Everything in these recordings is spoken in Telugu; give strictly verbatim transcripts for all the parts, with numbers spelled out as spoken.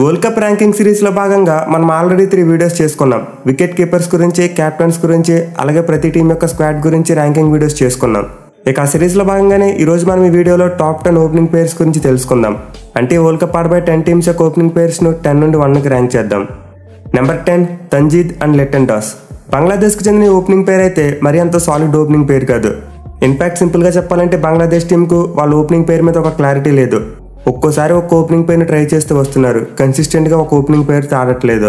వరల్డ్ కప్ ర్యాంకింగ్ సిరీస్లో భాగంగా మనం ఆల్రెడీ త్రీ వీడియోస్ చేసుకున్నాం. వికెట్ కీపర్స్ గురించి, క్యాప్టెన్స్ గురించి, అలాగే ప్రతి టీం యొక్క స్క్వాడ్ గురించి ర్యాంకింగ్ వీడియోస్ చేసుకున్నాం. ఇక ఆ సిరీస్లో భాగంగానే ఈరోజు మనం ఈ వీడియోలో టాప్ టెన్ ఓపెనింగ్ పేర్స్ గురించి తెలుసుకుందాం. అంటే వరల్డ్ కప్ ఆడబోయే టెన్ టీమ్స్ యొక్క ఓపెనింగ్ పేర్స్ను టెన్ నుండి వన్కి ర్యాంక్ చేద్దాం. Number ten Tanzid and Litton Das. బంగ్లాదేశ్కి చెందిన ఓపెనింగ్ పేరు అయితే మరి అంత సాలిడ్ ఓపెనింగ్ పేరు కాదు. ఇన్ఫాక్ట్ సింపుల్గా చెప్పాలంటే బంగ్లాదేశ్ టీంకు వాళ్ళ ఓపెనింగ్ పేరు మీద ఒక క్లారిటీ లేదు. ఒక్కోసారి ఒక్క ఓపెనింగ్ పేరుని ట్రై చేస్తూ వస్తున్నారు, కన్సిస్టెంట్గా ఒక ఓపెనింగ్ పేరు తాడట్లేదు.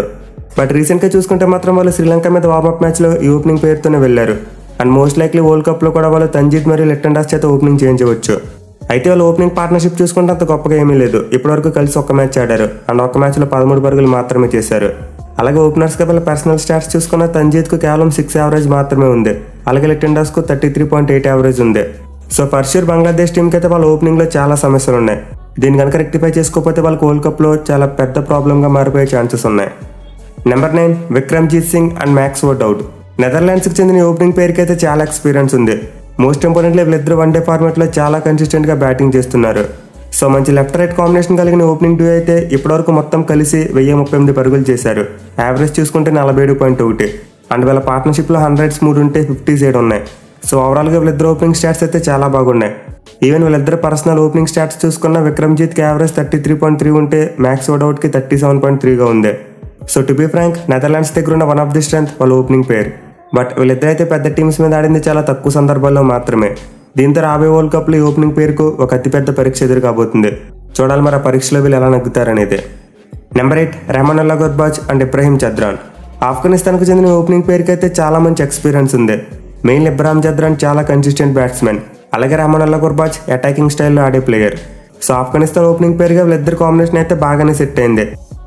బట్ రీసెంట్గా చూసుకుంటే మాత్రం వాళ్ళు శ్రీలంక మీద వార్మప్ మ్యాచ్లో ఈ ఓపెనింగ్ పేరుతోనే వెళ్ళారు. అండ్ మోస్ట్ లైక్లీ వరల్డ్ కప్లో కూడా వాళ్ళు తంజీద్ మరియు లిట్టన్ డాస్ చేత ఓపెనింగ్ చేయించవచ్చు. అయితే వాళ్ళ ఓపెనింగ్ పార్ట్నర్షిప్ చూసుకుంటే అంత గొప్పగా ఏమీ లేదు. ఇప్పటివరకు కలిసి ఒక మ్యాచ్ ఆడారు, అండ్ ఒక మ్యాచ్లో పదమూడు పరుగులు మాత్రమే చేశారు. అలాగే ఓపెనర్స్గా వాళ్ళ పర్సనల్ స్టాట్స్ చూసుకున్న తంజీద్కు కేవలం సిక్స్ యావరేజ్ మాత్రమే ఉంది, అలాగే లిట్టన్ డాస్కు thirty three point eight average ఉంది. సో ఫర్ షూర్ బంగ్లాదేశ్ టీంకి అయితే వాళ్ళ ఓపెనింగ్లో చాలా సమస్యలు ఉన్నాయి. దీన్ని కనుక రెక్టిఫై చేసుకోకపోతే వాళ్ళకి వరల్డ్ కప్లో చాలా పెద్ద ప్రాబ్లంగా మారిపోయే ఛాన్సెస్ ఉన్నాయి. Number nine Vikramjit Singh and Max O'Dowd. నెదర్లాండ్స్కి చెందిన ఓపెనింగ్ పేరుకి అయితే చాలా ఎక్స్పీరియన్స్ ఉంది. మోస్ట్ ఇంపార్టెంట్లీ వీళ్ళిద్దరు వన్డే ఫార్మాట్లో చాలా కన్సిస్టెంట్గా బ్యాటింగ్ చేస్తున్నారు. సో మంచి లెఫ్ట్ రైట్ కాంబినేషన్ కలిగిన ఓపెనింగ్ డ్యూ అయితే ఇప్పటివరకు మొత్తం కలిసి వెయ్యి ముప్పై ఎనిమిది పరుగులు చేశారు. యావరేజ్ చూసుకుంటే నలభై ఏడు పాయింట్ ఒకటి అండ్ వీళ్ళ పార్ట్నర్షిప్లో హండ్రెడ్స్ మూడు ఉంటే ఫిఫ్టీ సైడ్ ఉన్నాయి. సో ఓవరాల్గా వీళ్ళిద్దరు ఓపెనింగ్ స్టాట్స్ అయితే చాలా బాగున్నాయి. ఈవెన్ వీళ్ళిద్దరు పర్సనల్ ఓపెనింగ్ స్టాట్స్ చూసుకున్న విక్రమ్జీత్కి average thirty three point three ఉంటే మ్యాక్స్ ఓడౌట్కి థర్టీ సెవెన్ పాయింట్ త్రీగా ఉంది. So to be frank Netherlands దగ్గర ఉన్న వన్ ఆఫ్ ది స్ట్రెంత్ వాళ్ళ ఓపెనింగ్ పేరు. బట్ వీళ్ళిద్దరైతే పెద్ద టీమ్స్ మీద ఆడింది చాలా తక్కువ సందర్భాల్లో మాత్రమే. దీంతో రాబోయే వరల్డ్ కప్లో ఈ ఓపెనింగ్ పేరుకు ఒక అతిపెద్ద పరీక్ష ఎదురు కాబోతుంది. చూడాలి మరి ఆ పరీక్షలో వీళ్ళు ఎలా నగ్గుతారనేది. Number eight Rahmanullah Gurbaz and Ibrahim Zadran. ఆఫ్ఘనిస్తాన్కు చెందిన ఓపెనింగ్ పేరుకి అయితే చాలా మంచి ఎక్స్పీరియన్స్ ఉంది. మెయిన్ ఇబ్రాహీం జద్రాన్ చాలా కన్సిస్టెంట్ బ్యాట్స్మెన్, అలాగే రెహమానుల్లా గుర్బాజ్ అటాకింగ్ స్టైల్లో ఆడే ప్లేయర్. సో ఆఫ్ఘనిస్తాన్ ఓపెనింగ్ పేరుగా వీళ్ళిద్దరు కాంబినేషన్ అయితే బాగానే సెట్ అయింది.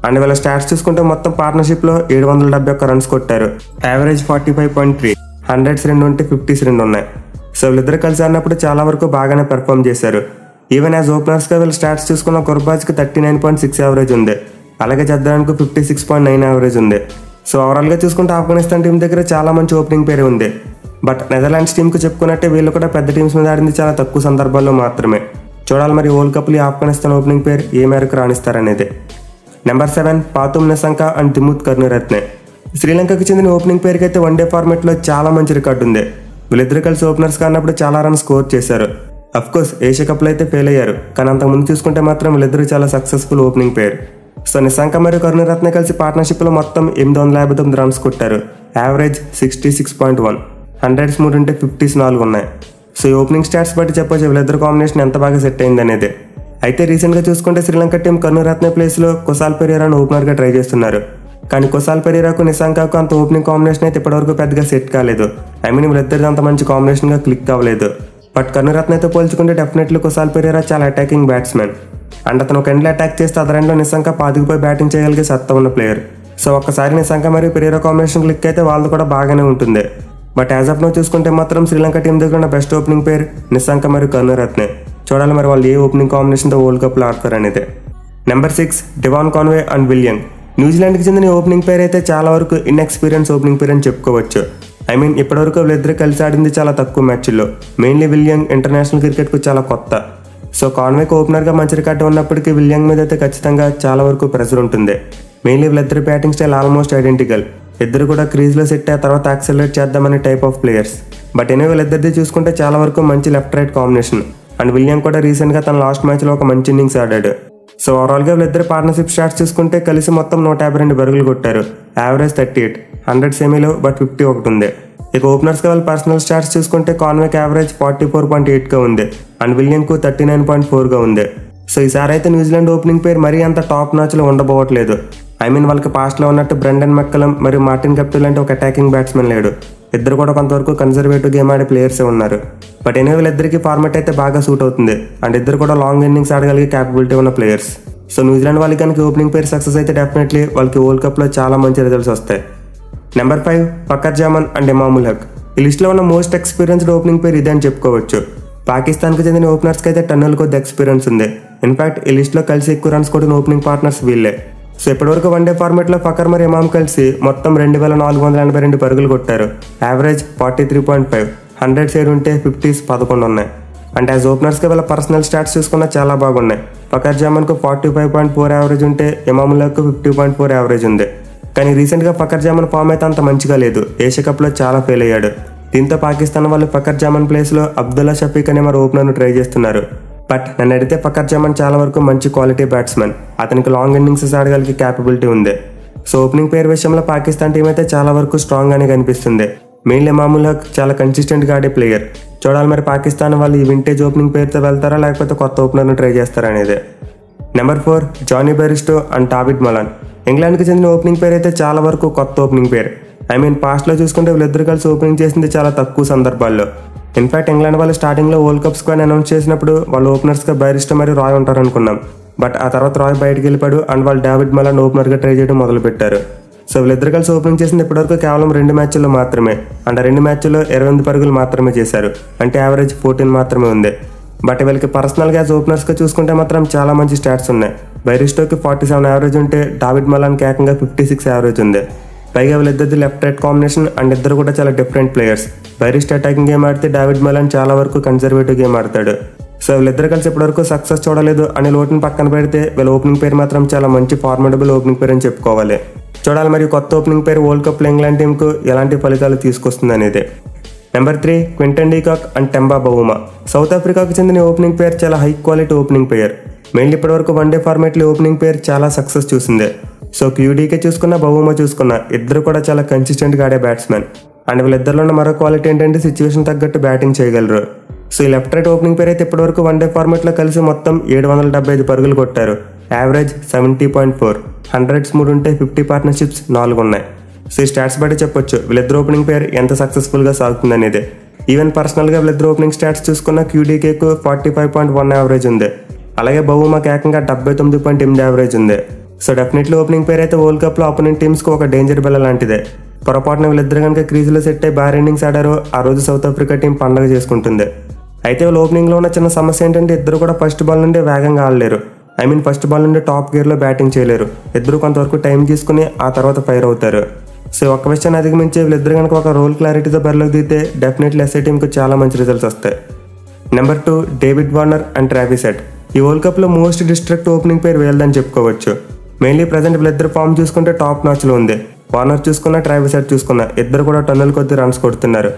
అండ్ వీళ్ళ స్టాట్స్ చూసుకుంటే మొత్తం పార్ట్నర్షిప్లో ఏడు వందల డెబ్బై ఒక్క రన్స్ కొట్టారు, average forty five point three hundreds రెండు ఉంటే ఫిఫ్టీస్ రెండు ఉన్నాయి. సో వీళ్ళిద్దరు కలిసి ఆడినప్పుడు చాలా వరకు బాగానే పెర్ఫామ్ చేశారు. ఈవెన్ యాజ్ ఓపెనర్స్గా వీళ్ళు స్టాట్స్ చూసుకున్న గుర్బాజ్కి thirty nine point six average ఉంది, అలాగే జద్రాన్కు fifty six point nine average ఉంది. సో ఓవరాల్గా చూసుకుంటే ఆఫ్ఘనిస్తాన్ టీం దగ్గర చాలా మంచి ఓపెనింగ్ పేరు ఉంది. బట్ నెదర్లాండ్స్ టీంకు చెప్పుకున్నట్టే వీళ్ళు కూడా పెద్ద టీమ్స్ మీద ఆడింది చాలా తక్కువ సందర్భాల్లో మాత్రమే. చూడాలి మరి వరల్డ్ కప్లో ఆఫ్ఘనిస్తాన్ ఓపెనింగ్ పేరు ఏ మేరకు రాణిస్తారనేది. Number seven Pathum Nissanka and Dimuth Karunaratne. శ్రీలంకకు చెందిన ఓపెనింగ్ పేరుకైతే వన్డే ఫార్మాట్లో చాలా మంచి రికార్డు ఉంది. వీళ్ళిద్దరు కలిసి ఓపెనర్స్ కానప్పుడు చాలా రన్స్ స్కోర్ చేశారు. అఫ్కోర్స్ ఏషియా కప్లో అయితే ఫెయిల్ అయ్యారు, కానీ అంతకుముందు చూసుకుంటే మాత్రం వీళ్ళిద్దరూ చాలా successful opening pair. So Nissanka మరియు కరుణరత్న కలిసి పార్ట్నర్షిప్లో మొత్తం ఎనిమిది వందల యాభై తొమ్మిది రన్స్ కొట్టారు, average sixty six point one hundreds మూడు ఉంటే ఫిఫ్టీస్ నాలుగు ఉన్నాయి. సో ఈ ఓపెనింగ్ స్టాట్స్ బట్టి చెప్పొచ్చు వీళ్ళిద్దరు కాంబినేషన్ ఎంత బాగా సెట్ అయింది అనేది. అయితే రీసెంట్గా చూసుకుంటే శ్రీలంక టీం కరుణరత్న ప్లేస్లో కుషాల్ పెరీరాను ఓపెనర్గా ట్రై చేస్తున్నారు, కానీ కుషాల్ పెరీరాకు నిశాంకకు అంత ఓపెనింగ్ కాంబినేషన్ అయితే ఇప్పటివరకు పెద్దగా సెట్ కాలేదు. ఐ మీన్ వీళ్ళిద్దరిది అంత మంచి కాంబినేషన్గా క్లిక్ అవ్వలేదు. బట్ కరుణరత్న అయితే పోల్చుకుంటే డెఫినెట్లీ కుషాల్ పెరీరా చాలా అటాకింగ్ బ్యాట్స్మెన్, అండ్ అతను ఒక ఎండ్లో అటాక్ చేస్తే అదరంలో నిశాంక పాతికిపోయి బ్యాటింగ్ చేయగలిగే సత్తా ఉన్న ప్లేయర్. సో ఒక్కసారి నిశాంక మరియు పెరీరా కాంబినేషన్ క్లిక్ అయితే వాళ్ళు కూడా బాగానే ఉంటుంది. బట్ యాజ్ ఆఫ్ నో చూసుకుంటే మాత్రం శ్రీలంక టీం దగ్గర ఉన్న బెస్ట్ ఓపెనింగ్ పేరు నిశాంక మరియు కరుణరత్నే. చూడాలి మరి వాళ్ళు ఏ ఓపెనింగ్ కాంబినేషన్తో వరల్డ్ కప్లో ఆడతారనేది. Number six Devon Conway and William. న్యూజిలాండ్కి చెందిన ఓపెనింగ్ పేరు అయితే చాలా వరకు ఇన్ఎక్స్పీరియన్స్ ఓపెనింగ్ పేరు అని చెప్పుకోవచ్చు. ఐ మీన్ ఇప్పటివరకు వీళ్ళిద్దరు కలిసి ఆడింది చాలా తక్కువ మ్యాచ్ల్లో. మెయిన్లీ విలియం ఇంటర్నేషనల్ క్రికెట్కు చాలా కొత్త. సో కాన్వేకి ఓపెనర్గా మంచి రికార్డు ఉన్నప్పటికీ విలియం మీద అయితే ఖచ్చితంగా చాలా వరకు ప్రెషర్ ఉంటుంది. మెయిన్లీ వీళ్ళిద్దరు బ్యాటింగ్ స్టైల్ ఆల్మోస్ట్ ఐడెంటికల్. ఇద్దరు కూడా క్రీజ్లో సెట్ అయిన తర్వాత యాక్సలరేట్ చేద్దామనే type of players. But any వీళ్ళిద్దరిది చూసుకుంటే చాలా వరకు మంచి left right combination. And William కూడా రీసెంట్గా తన లాస్ట్ మ్యాచ్లో ఒక మంచి ఇన్నింగ్స్ ఆడాడు. సో ఓవరాల్గా వీళ్ళిద్దరు పార్ట్నర్షిప్ స్టాట్స్ చూసుకుంటే కలిసి మొత్తం నూట యాభై రెండు పరుగులు కొట్టారు, యావరేజ్ థర్టీ ఎయిట్ హండ్రెడ్ సెమీలో బట్ ఫిఫ్టీ ఒకటి ఉంది. ఇక ఓపెనర్స్గా వాళ్ళ పర్సనల్ స్టాట్స్ చూసుకుంటే కాన్వేకి యావరేజ్ ఫార్టీ ఫోర్ పాయింట్ ఎయిట్గా ఉంది, అండ్ విలియంకు థర్టీ నైన్ పాయింట్ ఫోర్గా ఉంది. సో ఈసారి అయితే న్యూజిలాండ్ ఓపెనింగ్ పేరు మరీ అంత టాప్ నాచ్లో ఉండబోవట్లేదు. ఐ మీన్ వాళ్ళకి పాస్ట్లో ఉన్నట్టు బ్రెండన్ మెక్కలం మరియు మార్టిన్ కెప్టిల్ లాంటి ఒక అటాకింగ్ బ్యాట్స్మెన్ లేడు. ఇద్దరు కూడా కొంతవరకు కన్జర్వేటివ్ గేమ్ ఆడే ప్లేయర్సే ఉన్నారు. బట్ ఎనీ వీళ్ళిద్దరికీ ఫార్మాట్ అయితే బాగా సూట్ అవుతుంది, అండ్ ఇద్దరు కూడా లాంగ్ ఇన్నింగ్స్ ఆడగలిగే క్యాపబిలిటీ ఉన్న ప్లేయర్స్. సో న్యూజిలాండ్ వాళ్ళకి కనుక ఓపెనింగ్ పేరు సక్సెస్ అయితే డెఫినెట్లీ వాళ్ళకి వరల్డ్ కప్లో చాలా మంచి రిజల్ట్స్ వస్తాయి. Number five Fakhar Zaman and Imam ul Haq. ఈ లిస్ట్లో ఉన్న మోస్ట్ ఎక్స్పీరియన్స్డ్ ఓపెనింగ్ పేరు ఇదే అని చెప్పుకోవచ్చు. పాకిస్తాన్కి చెందిన ఓపెనర్స్కి అయితే టన్నుల కొద్ది ఎక్స్పీరియన్స్ ఉంది. ఇన్ఫాక్ట్ ఈ లిస్ట్లో కలిసి ఎక్కువ రన్స్ కొట్టిన ఓపెనింగ్ పార్ట్నర్స్ వీళ్ళే. సో ఇప్పటివరకు వన్డే ఫార్మాట్లో ఫఖర్ మరియు ఇమామ్ కలిసి మొత్తం రెండు వేల నాలుగు వందల ఎనభై రెండు పరుగులు కొట్టారు, average forty three point five hundreds ఉంటే ఫిఫ్టీస్ పదకొండు ఉన్నాయి. అంటే యాజ్ ఓపెనర్స్కి వీళ్ళ పర్సనల్ స్టాట్స్ చూసుకున్నా చాలా బాగున్నాయి. ఫఖర్ జమాన్ కు forty five point four average ఉంటే ఇమాముల్లాకు ఫిఫ్టీ పాయింట్ ఫోర్ యావరేజ్ ఉంది. కానీ రీసెంట్గా ఫఖర్ జమాన్ ఫామ్ అయితే అంత మంచిగా లేదు, ఏషియా కప్లో చాలా ఫెయిల్ అయ్యాడు. దీంతో పాకిస్తాన్ వాళ్ళు ఫఖర్ జమాన్ ప్లేస్లో అబ్దుల్లా షఫీక్ అనే మరి ఓపెనర్ను ట్రై చేస్తున్నారు. బట్ నన్ను అడిగితే ఫఖర్ జమాన్ చాలా వరకు మంచి క్వాలిటీ బ్యాట్స్మెన్, అతనికి లాంగ్ ఇన్నింగ్స్ ఆడగలిగే క్యాపబిలిటీ ఉంది. సో ఓపెనింగ్ పేరు విషయంలో పాకిస్తాన్ టీం అయితే చాలా వరకు స్ట్రాంగ్గానే కనిపిస్తుంది. మెయిన్లీ ఇమాముల్-హక్ చాలా కన్సిస్టెంట్గా ఆడే ప్లేయర్. చూడాలి మరి పాకిస్తాన్ వాళ్ళు ఈ వింటేజ్ ఓపెనింగ్ పేరుతో వెళ్తారా లేకపోతే కొత్త ఓపెనర్ను ట్రై చేస్తారా అనేది. Number four Jonny Bairstow and David Malan. ఇంగ్లాండ్కి చెందిన ఓపెనింగ్ పేరు అయితే చాలా వరకు కొత్త ఓపెనింగ్ పేరు. ఐ మీన్ పాస్ట్లో చూసుకుంటే వీళ్ళిద్దరు కలిసి ఓపెనింగ్ చేసింది చాలా తక్కువ సందర్భాల్లో. ఇన్ఫ్యాక్ట్ ఇంగ్లాండ్ వాళ్ళు స్టార్టింగ్లో వరల్డ్ కప్ స్క్వాడ్ అనౌన్స్ చేసినప్పుడు వాళ్ళు ఓపెనర్స్గా బెయిర్స్టో మరియు రాయ్ ఉంటారనుకున్నాం. బట్ ఆ తర్వాత రాయ్ బయటకు వెళ్ళిపోయాడు అండ్ వాళ్ళు డేవిడ్ మలాన్ ఓపెనర్గా ట్రై చేయడం మొదలుపెట్టారు. సో వీళ్ళిద్దరు కలిసి ఓపెనింగ్ చేసింది ఇప్పటివరకు కేవలం రెండు మ్యాచ్ల్లో మాత్రమే. అంటే రెండు మ్యాచ్ల్లో ఇరవై ఎనిమిది పరుగులు మాత్రమే చేశారు, అంటే యావరేజ్ ఫోర్టీన్ మాత్రమే ఉంది. బట్ వీళ్ళకి పర్సనల్గా యాజ్ ఓపెనర్స్గా చూసుకుంటే మాత్రం చాలా మంచి స్టాట్స్ ఉన్నాయి. బెయిర్స్టోకి ఫార్టీ సెవెన్ యావరేజ్ ఉంటే డేవిడ్ మలాన్కి ఏకంగా ఫిఫ్టీ సిక్స్ యావరేజ్ ఉంది. పైగా వీళ్ళిద్దరిది లెఫ్ట్ రైట్ కాంబినేషన్ అండ్ ఇద్దరు కూడా చాలా different players. Bairstow attacking game ఆడితే డేవిడ్ మలాన్ చాలా వరకు కన్జర్వేటివ్ గేమ్ ఆడతాడు. సో వీళ్ళిద్దరు కలిసి ఇప్పటివరకు సక్సెస్ చూడలేదు అనే లోటును పక్కన పెడితే వీళ్ళ ఓపెనింగ్ పేరు మాత్రం చాలా మంచి ఫార్మడబుల్ ఓపెనింగ్ పేరు అని చెప్పుకోవాలి. చూడాలి మరి కొత్త ఓపెనింగ్ పేరు వరల్డ్ కప్లో ఇంగ్లాండ్ టీంకు ఎలాంటి ఫలితాలు తీసుకొస్తుంది అనేది. Number three Quinton de Kock and Temba Bavuma. South ఆఫ్రికాకు చెందిన ఓపెనింగ్ పేరు చాలా high quality opening pair. Mainly ఇప్పటివరకు వన్డే ఫార్మాట్లో ఓపెనింగ్ పేరు చాలా సక్సెస్ చూసింది. సో క్యూడీకే చూసుకున్న బవూమా చూసుకున్న ఇద్దరు కూడా చాలా కన్సిస్టెంట్గా ఆడే బ్యాట్స్మెన్. అండ్ వీళ్ళిద్దరిలో ఉన్న మరో క్వాలిటీ ఏంటంటే సిచ్యువేషన్ తగ్గట్టు బ్యాటింగ్ చేయగలరు. సో ఈ లెఫ్ట్ రైట్ ఓపెనింగ్ పేరు అయితే ఇప్పటివరకు వన్ డే ఫార్మాట్లో కలిసి మొత్తం ఏడు వందల డెబ్బై ఐదు పరుగులు కొట్టారు. Average seventy point four, hundreds మూడు ఉంటే ఫిఫ్టీ పార్ట్నర్షిప్స్ నాలుగు ఉన్నాయి. సో ఈ స్టాట్స్ బట్టి చెప్పొచ్చు వీళ్ళిద్దరు ఓపెనింగ్ పేరు ఎంత సక్సెస్ఫుల్గా సాగుతుందనేది. ఈవెన్ పర్సనల్గా వీళ్ళిద్దరు ఓపెనింగ్ స్టాట్స్ చూసుకున్న క్యూడీకేకు forty five point one average ఉంది, అలాగే బవూమాకు ఏకంగా డెబ్బై తొమ్మిది పాయింట్ ఎనిమిది యావరేజ్ ఉంది. సో డెఫినెట్లీ ఓపెనింగ్ పేరు అయితే వరల్డ్ కప్లో అపోనెంట్ టీమ్స్కి ఒక డేంజర్ బెల్ లాంటిదే. పొరపాటున వీళ్ళిద్దరు కనుక క్రీజ్లో సెట్ అయ్యి బార్ ఇన్నింగ్స్ ఆడారో ఆ రోజు సౌత్ ఆఫ్రికా టీం పండగ చేసుకుంటుంది. అయితే వాళ్ళు ఓపెనింగ్లో ఉన్న చిన్న సమస్య ఏంటంటే ఇద్దరు కూడా ఫస్ట్ బాల్ నుండి వేగంగా ఆడలేరు. ఐ మీన్ ఫస్ట్ బాల్ నుండి టాప్ గేర్లో బ్యాటింగ్ చేయలేరు. ఇద్దరు కొంతవరకు టైం తీసుకుని ఆ తర్వాత ఫైర్ అవుతారు. సో ఒక విషయాన్ని అధిగమించి వీళ్ళిద్దరు కనుక ఒక రోల్ క్లారిటీతో బరిలోకి దిగితే డెఫినెట్లీ ఎస్ఏ టీంకి చాలా మంచి రిజల్ట్స్ వస్తాయి. Number two David Warner and Travis Head. ఈ వరల్డ్ కప్లో మోస్ట్ డిస్ట్రిక్ట్ ఓపెనింగ్ పేరు వేయలేదని చెప్పుకోవచ్చు. మెయిన్లీ ప్రజెంట్ వీళ్ళిద్దరు ఫామ్ చూసుకుంటే టాప్ నాచ్లో ఉంది. వార్నర్ చూసుకున్నా ట్రావిస్ హెడ్ చూసుకున్నా ఇద్దరు కూడా టన్నుల కొద్ది రన్స్ కొడుతున్నారు.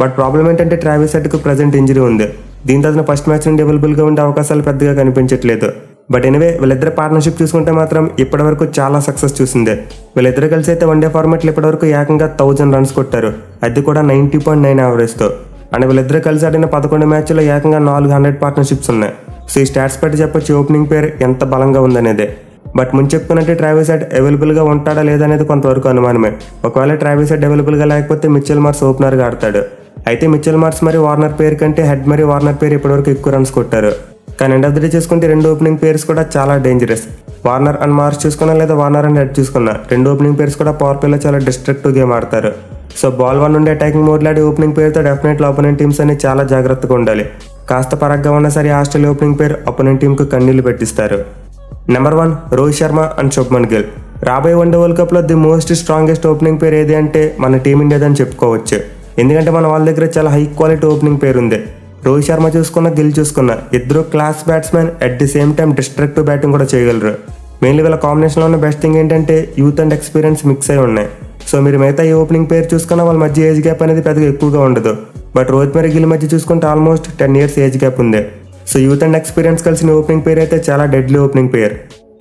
బట్ ప్రాబ్లం ఏంటంటే ట్రావిస్ హెడ్కు ప్రజెంట్ ఇంజరీ ఉంది. దీంతో అతను ఫస్ట్ మ్యాచ్ నుండి అవైలబుల్గా ఉండే అవకాశాలు పెద్దగా కనిపించట్లేదు. బట్ ఎనివే వీళ్ళిద్దరు పార్ట్నర్షిప్ చూసుకుంటే మాత్రం ఇప్పటివరకు చాలా సక్సెస్ చూసింది. వీళ్ళిద్దరు కలిసి అయితే వన్డే ఫార్మాట్లో ఇప్పటివరకు ఏకంగా థౌజండ్ రన్స్ కొట్టారు, అది కూడా నైంటీ పాయింట్ నైన్ యావరేజ్తో. అండ్ వీళ్ళిద్దరు కలిసి ఆడిన పదకొండు మ్యాచ్లో ఏకంగా నాలుగు హండ్రెడ్ పార్ట్నర్షిప్స్ ఉన్నాయి. సో ఈ స్టాట్స్ బట్టి చెప్పొచ్చు ఓపెనింగ్ పేరు ఎంత బలంగా ఉందనేది. బట్ ముందు చెప్పుకున్నట్టే ట్రావిస్ హెడ్ అవైలబుల్గా ఉంటాడా లేదనేది కొంతవరకు అనుమానమే. ఒకవేళ ట్రావిస్ హెడ్ అవైలబుల్గా లేకపోతే మిచెల్ మార్ష్ ఓపెనర్గా ఆడతాడు. అయితే మిచెల్ మార్ష్ మరి వార్నర్ పేరు కంటే హెడ్ మరి వార్నర్ పేరు ఇప్పటివరకు ఎక్కువ రన్స్ కొట్టారు. కానీ ఎండ్ ఆఫ్ ది డే చూసుకుంటే రెండు ఓపెనింగ్ పేర్స్ కూడా చాలా డేంజరస్. వార్నర్ అండ్ మార్ష్ చూసుకున్నా లేదా వార్నర్ అండ్ హెడ్ చూసుకున్నా రెండు ఓపెనింగ్ పేర్స్ కూడా పవర్ ప్లేలో చాలా డిస్ట్రక్టివ్ గేమ్ ఆడతారు. సో బాల్ వన్ నుండి అటాకింగ్ మోడ్లో ఆడే ఓపెనింగ్ పేరుతో డెఫినెట్లీ అపోనెంట్ టీమ్స్ అనేవి చాలా జాగ్రత్తగా ఉండాలి. కాస్త పరగ్గా ఉన్నా సరే ఆస్ట్రేలియా ఓపెనింగ్ పేరు అపోనెంట్ టీంకు కన్నీళ్లు పెట్టిస్తారు. Number one Rohit Sharma and Shubman Gill. రాబోయే వన్డే వరల్డ్ కప్లో ది మోస్ట్ స్ట్రాంగెస్ట్ ఓపెనింగ్ పేరు ఏది అంటే మన టీమిండియాదని చెప్పుకోవచ్చు. ఎందుకంటే మన వాళ్ళ దగ్గర చాలా హై క్వాలిటీ ఓపెనింగ్ పేరు ఉంది. రోహిత్ శర్మ చూసుకున్న గిల్ చూసుకున్న ఇద్దరు class batsmen, at the same time destructive batting కూడా చేయగలరు. మెయిన్లీ వీళ్ళ కాంబినేషన్లో ఉన్న బెస్ట్ థింగ్ ఏంటంటే యూత్ అండ్ ఎక్స్పీరియన్స్ మిక్స్ అయి ఉన్నాయి. సో మీరు మిగతా ఈ ఓపెనింగ్ పేరు చూసుకున్న వాళ్ళ మధ్య ఏజ్ గ్యాప్ అనేది పెద్దగా ఎక్కువగా ఉండదు. బట్ రోహిత్ మరి గిల్ మధ్య చూసుకుంటే almost ten years age gap ఉంది. సో యూత్ అండ్ ఎక్స్పీరియన్స్ కలిసిన ఓపెనింగ్ పేరు అయితే చాలా డెడ్లీ ఓపెనింగ్ పేరు.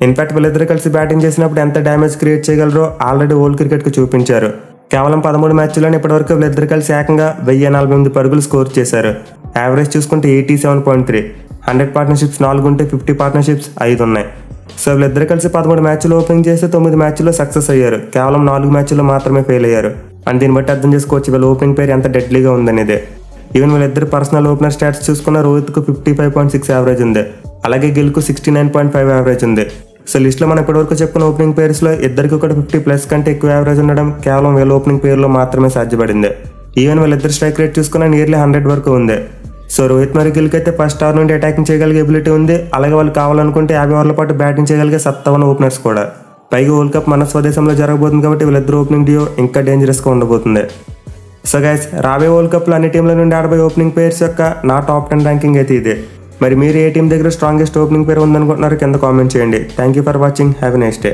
ఇన్ఫాక్ట్ వీళ్ళిద్దరు కలిసి బ్యాటింగ్ చేసినప్పుడు ఎంత డ్యామేజ్ క్రియేట్ చేయగలరో ఆల్రెడీ వరల్డ్ క్రికెట్కు చూపించారు. కేవలం పదమూడు మ్యాచ్ల్లోనే ఇప్పటివరకు వీళ్ళిద్దరు కలిసి ఏకంగా వెయ్యి నలభై ఎనిమిది పరుగులు స్కోర్ చేశారు. యావరేజ్ చూసుకుంటే eighty seven point three, hundred partnerships నాలుగు ఉంటే ఫిఫ్టీ పార్ట్నర్షిప్స్ ఐదు ఉన్నాయి. సో వీళ్ళిద్దరు కలిసి పదమూడు మ్యాచ్లు ఓపెనింగ్ చేస్తే తొమ్మిది మ్యాచ్ల్లో సక్సెస్ అయ్యారు, కేవలం నాలుగు మ్యాచ్ల్లో మాత్రమే ఫెయిల్ అయ్యారు. అండ్ దీన్ని బట్టి అర్థం చేసుకోవచ్చు వీళ్ళ ఓపెనింగ్ పేరు ఎంత డెడ్లీగా ఉందనేది. ఈవెన్ వీళ్ళిద్దరు పర్సనల్ ఓపెనర్ స్టాట్స్ చూసుకున్న రోహిత్కు fifty five point six average ఉంది, అలాగే గిల్కు sixty nine point five average ఉంది. సో లిస్ట్లో మనం ఇప్పటివరకు చెప్పుకున్న ఓపెనింగ్ పేర్స్లో ఇద్దరికి కూడా ఫిఫ్టీ ప్లస్ కంటే ఎక్కువ యావరేజ్ ఉండడం కేవలం వీళ్ళ ఓపెనింగ్ పేర్లో మాత్రమే సాధ్యపడింది. ఈవెన్ వీళ్ళిద్దరు స్ట్రైక్ రేట్ చూసుకున్న నియర్లీ హండ్రెడ్ వరకు ఉంది. సో రోహిత్ మరియు గిల్కి అయితే ఫస్ట్ ఓవర్ నుండి అటాకింగ్ చేయగలిగే ఎబిలిటీ ఉంది, అలాగే వాళ్ళు కావాలనుకుంటే యాభై ఓవర్ల పాటు బ్యాటింగ్ చేయగలిగే సత్తావన్ ఓపెనర్స్ కూడా. పైగా వరల్డ్ కప్ మన స్వదేశంలో జరగబోతుంది కాబట్టి వీళ్ళిద్దరు ఓపెనింగ్ డియో ఇంకా డేంజరస్గా ఉండబోతుంది. సో గైస్ రాబోయే వరల్డ్ కప్లో అన్ని టీంల నుండి ఆడబోయే ఓపెనింగ్ పేర్స్ యొక్క నా టాప్ టెన్ ర్యాంకింగ్ అయితే ఇదే. మరి మీరు ఏ టీం దగ్గర స్ట్రాంగెస్ట్ ఓపెనింగ్ పేరు ఉందనుకుంటున్నారు కింద కామెంట్ చేయండి. Thank you for watching, have a nice day.